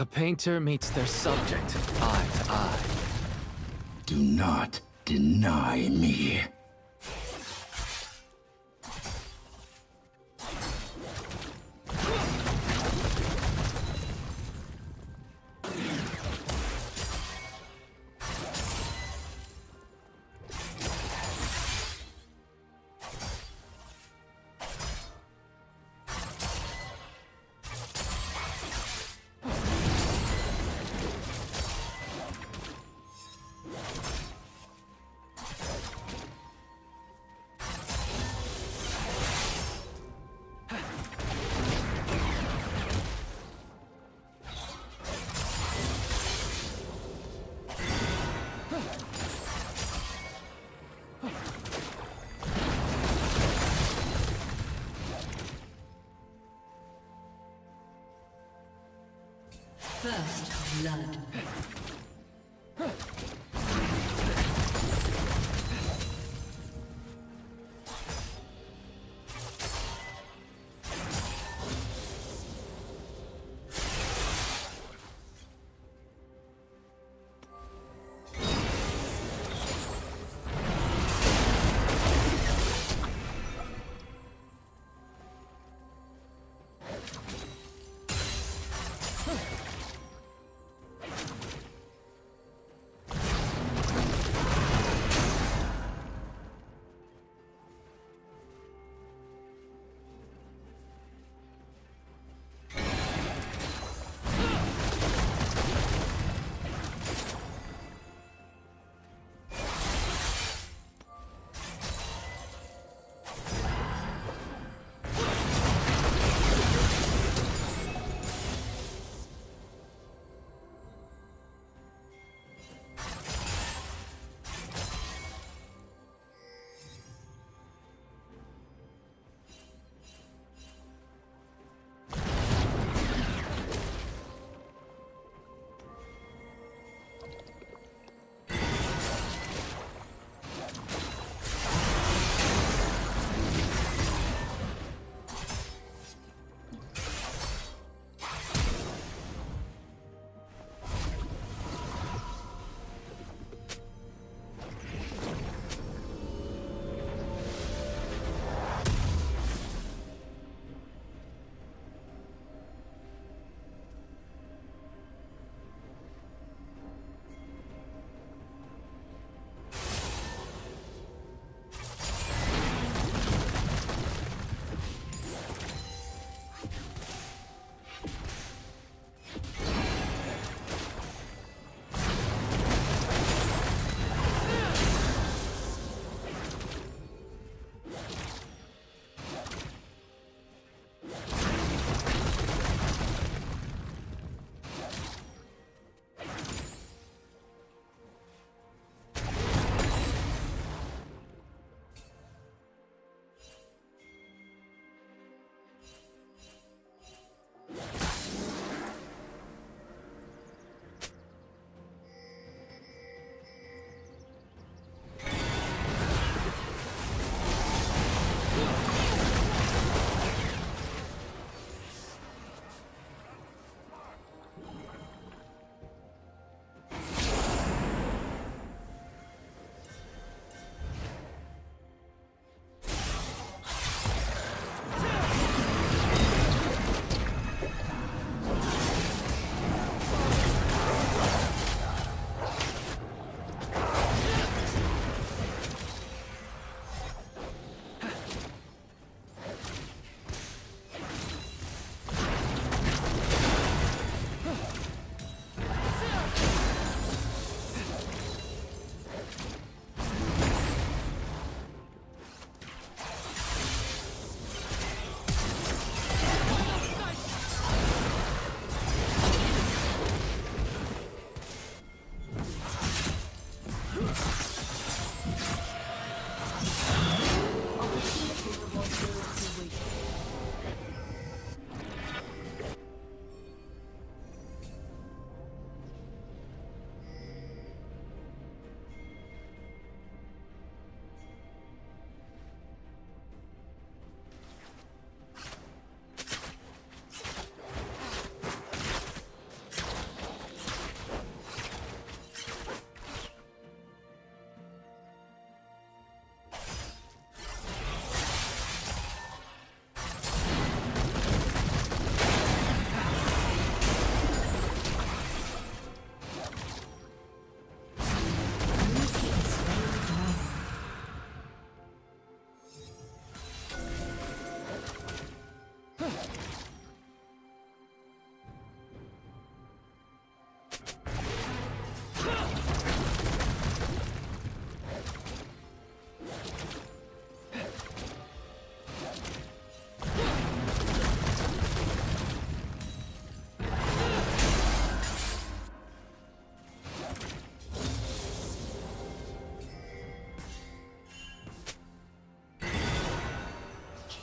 A painter meets their subject eye to eye. Do not deny me. First blood.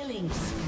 Killing spree.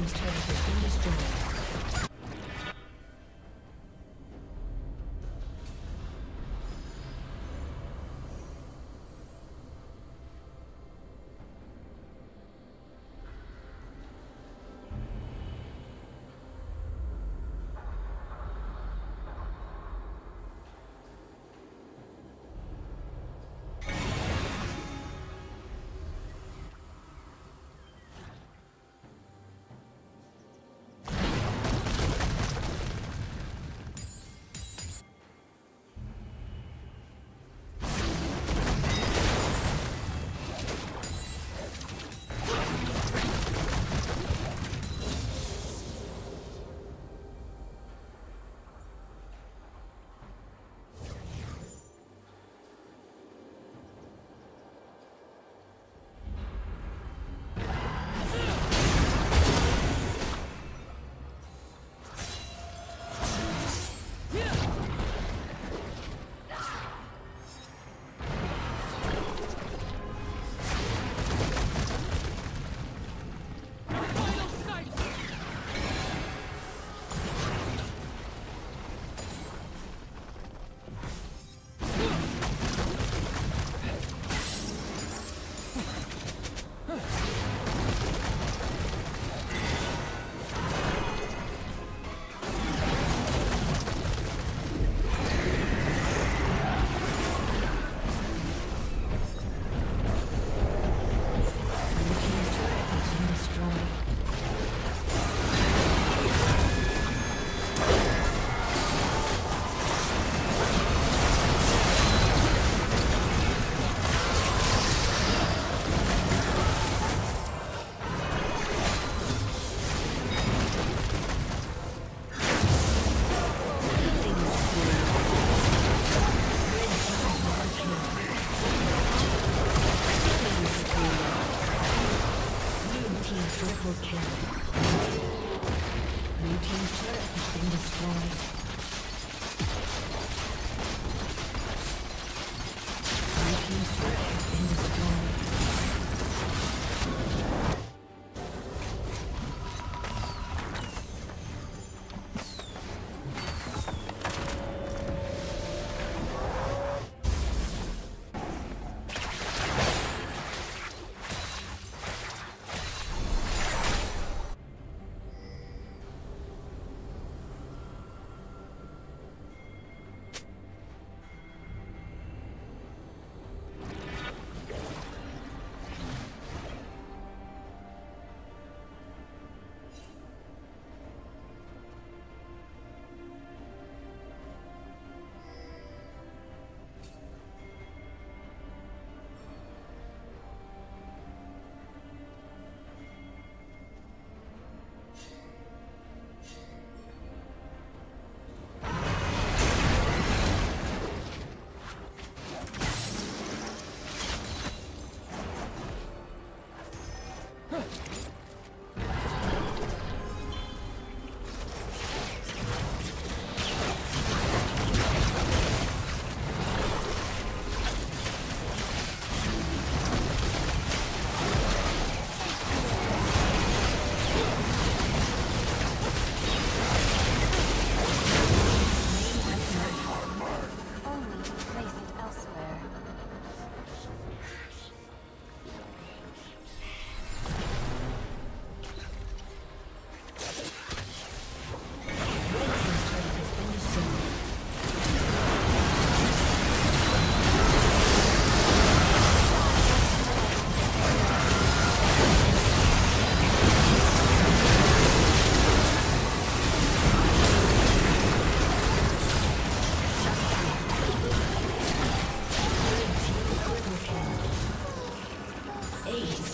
team's turret has been destroyed. Ace.